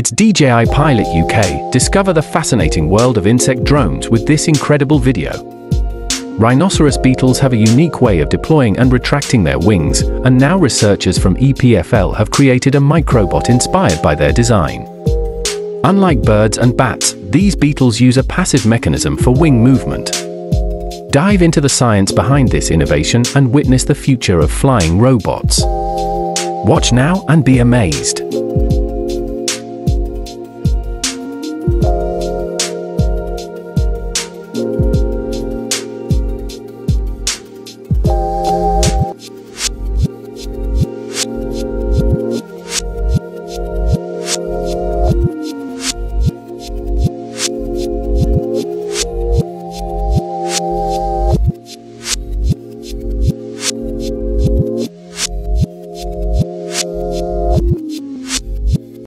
It's DJI Pilot UK. Discover the fascinating world of insect drones with this incredible video. Rhinoceros beetles have a unique way of deploying and retracting their wings, and now researchers from EPFL have created a microbot inspired by their design. Unlike birds and bats, these beetles use a passive mechanism for wing movement. Dive into the science behind this innovation and witness the future of flying robots. Watch now and be amazed.